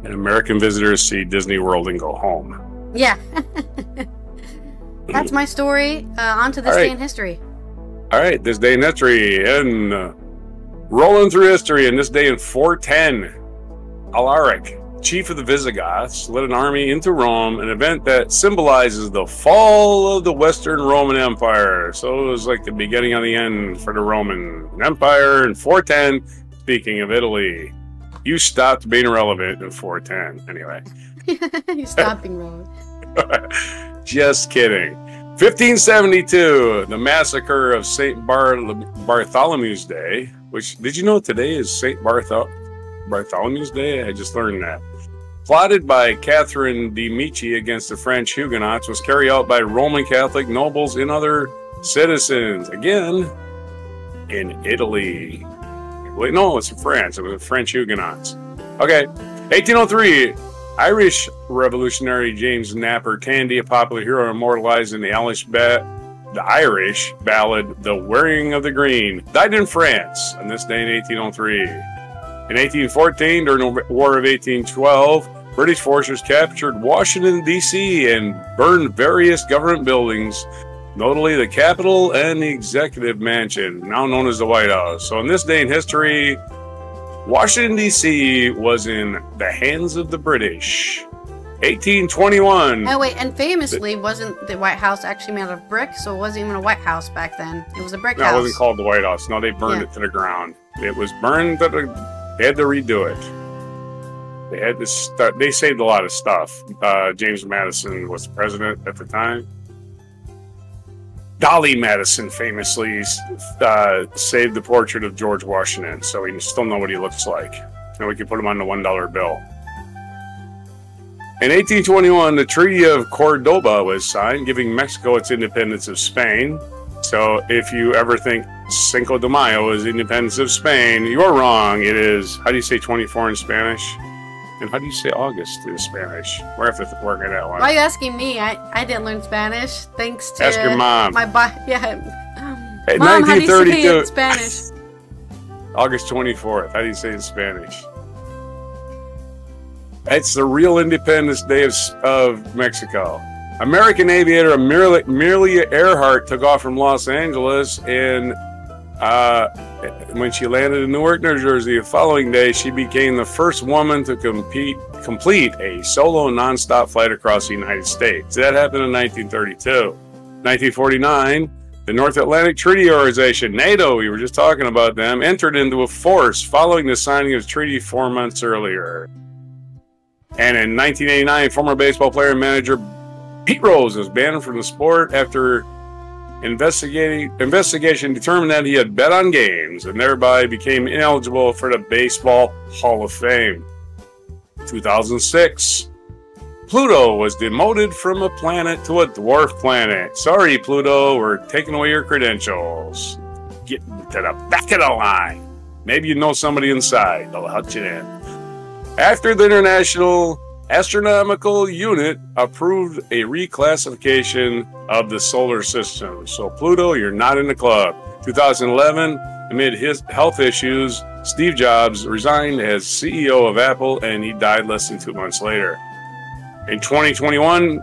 And American visitors see Disney World and go home. Yeah. That's my story. On to this day in history. All right. This day in history. And rolling through history. And this day in 410, Alaric, chief of the Visigoths, led an army into Rome, an event that symbolizes the fall of the Western Roman Empire. So it was like the beginning of the end for the Roman Empire. In 410, speaking of Italy. You stopped being relevant in 410. Anyway. You stopped being relevant. Just kidding. 1572, the massacre of St. Bartholomew's Day, which, did you know today is St. Bartholomew's Day? I just learned that. Plotted by Catherine de' Medici against the French Huguenots, was carried out by Roman Catholic nobles and other citizens. Again, in Italy. Wait, no, it's in France. It was the French Huguenots. Okay. 1803, Irish revolutionary James Napper Tandy, a popular hero immortalized in the Irish ballad, The Wearing of the Green, died in France on this day in 1803. In 1814, during the War of 1812, British forces captured Washington, D.C. and burned various government buildings, notably the Capitol and the Executive Mansion, now known as the White House. So on this day in history, Washington, D.C. was in the hands of the British. 1821. Oh, wait, and famously, wasn't the White House actually made out of brick? So it wasn't even a White House back then. It was a brick house. No, it wasn't called the White House. No, they burned it to the ground. It was burned to the... They had to redo it. They had to They saved a lot of stuff. James Madison was the president at the time. Dolly Madison famously saved the portrait of George Washington, so we still know what he looks like. And we can put him on the $1 bill. In 1821, the Treaty of Cordoba was signed, giving Mexico its independence of Spain. So if you ever think Cinco de Mayo is independence of Spain, you're wrong. It is, how do you say 24 in Spanish? And how do you say August in Spanish? We're going to have to work on that one. Why are you asking me? I didn't learn Spanish. Thanks to... Ask your mom. My Hey, Mom, 1932. How do you say it in Spanish? August 24th. How do you say it in Spanish? It's the real Independence Day of Mexico. American aviator Amelia Earhart took off from Los Angeles and... when she landed in Newark, New Jersey, the following day, she became the first woman to complete a solo nonstop flight across the United States. That happened in 1932. 1949, The North Atlantic Treaty Organization, NATO, we were just talking about them, entered into a force following the signing of the treaty 4 months earlier. And in 1989, former baseball player and manager Pete Rose was banned from the sport after investigation determined that he had bet on games and thereby became ineligible for the Baseball Hall of Fame. 2006, Pluto was demoted from a planet to a dwarf planet. Sorry, Pluto, we're taking away your credentials. Get to the back of the line. Maybe you know somebody inside. They'll help you in. After the International Astronomical Unit approved a reclassification of the solar system. So Pluto, you're not in the club. 2011, amid his health issues, Steve Jobs resigned as CEO of Apple and he died less than 2 months later. In 2021,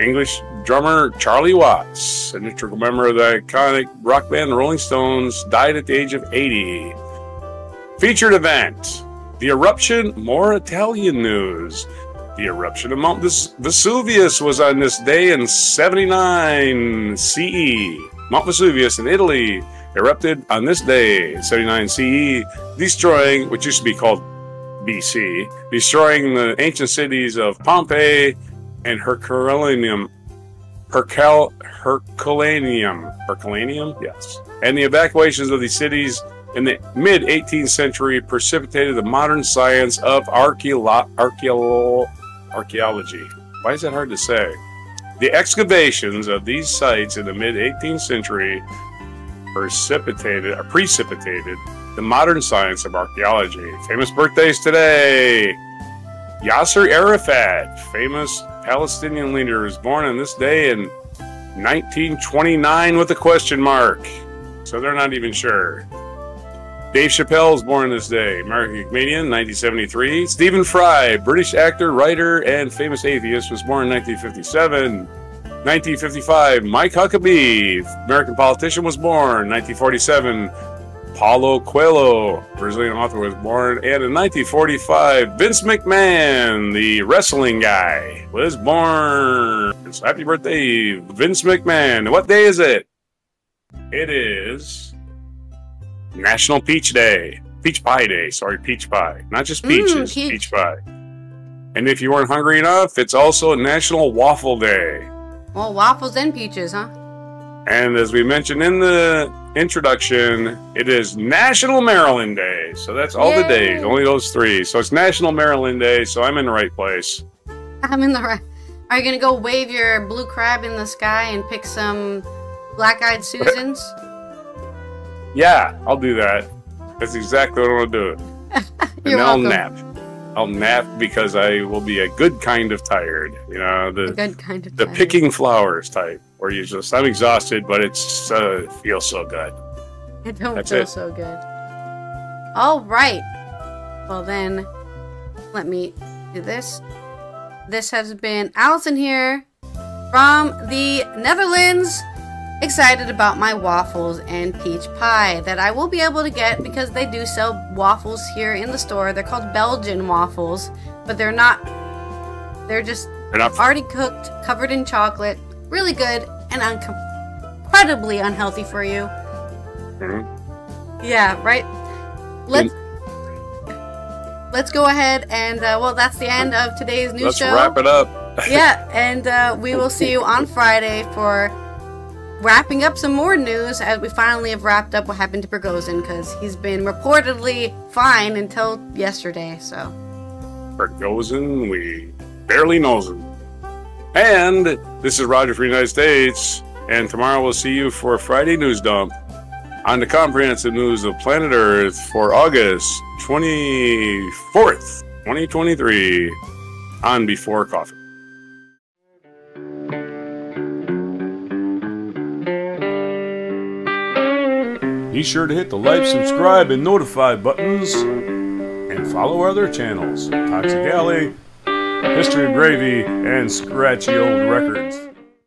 English drummer Charlie Watts, an integral member of the iconic rock band The Rolling Stones, died at the age of 80. Featured event, the eruption, more Italian news. The eruption of Mount Vesuvius was on this day in 79 CE. Mount Vesuvius in Italy erupted on this day, 79 CE, destroying, which used to be called BC, destroying the ancient cities of Pompeii and Herculaneum, yes. And the evacuations of these cities in the mid-18th century precipitated the modern science of archaeology. Why is that hard to say? The excavations of these sites in the mid-18th century precipitated the modern science of archaeology. Famous birthdays today. Yasser Arafat, famous Palestinian leader, was born on this day in 1929 with a question mark. So they're not even sure. Dave Chappelle was born this day, American comedian, 1973. Stephen Fry, British actor, writer, and famous atheist, was born in 1957. 1955, Mike Huckabee, American politician, was born. 1947, Paulo Coelho, Brazilian author, was born. And in 1945, Vince McMahon, the wrestling guy, was born. So happy birthday, Vince McMahon. What day is it? It is National Peach Day. Peach Pie Day. Sorry, peach pie. Not just peaches, peach pie. And if you weren't hungry enough, it's also National Waffle Day. Well, waffles and peaches, huh? And as we mentioned in the introduction, it is National Maryland Day. So that's all the days, only those three. So it's National Maryland Day, so I'm in the right place. I'm in the right. Are you going to go wave your blue crab in the sky and pick some black-eyed Susans? Yeah, I'll do that. That's exactly what I'm going to do. And I'll nap. I'll nap because I will be a good kind of tired. You know, the picking flowers type, where you just, I'm exhausted, but it's, it feels so good. It don't feel so good. All right. Well, then, let me do this. This has been Allison here from the Netherlands. Excited about my waffles and peach pie that I will be able to get because they do sell waffles here in the store. They're called Belgian waffles, but they're not, they're just already cooked, covered in chocolate, really good and incredibly unhealthy for you. Mm-hmm. Yeah, right? Let's go ahead and, well, that's the end of today's news show. Let's wrap it up. Yeah, and we will see you on Friday for wrapping up some more news as we finally have wrapped up what happened to Prigozhin, because he's been reportedly fine until yesterday, so. Prigozhin, we barely knows him. And this is Roger for the United States, and tomorrow we'll see you for a Friday news dump on the comprehensive news of planet Earth for August 24th, 2023 on Before Coffee. Be sure to hit the like, subscribe, and notify buttons, and follow our other channels, Toxic Alley, History of Gravy, and Scratchy Old Records.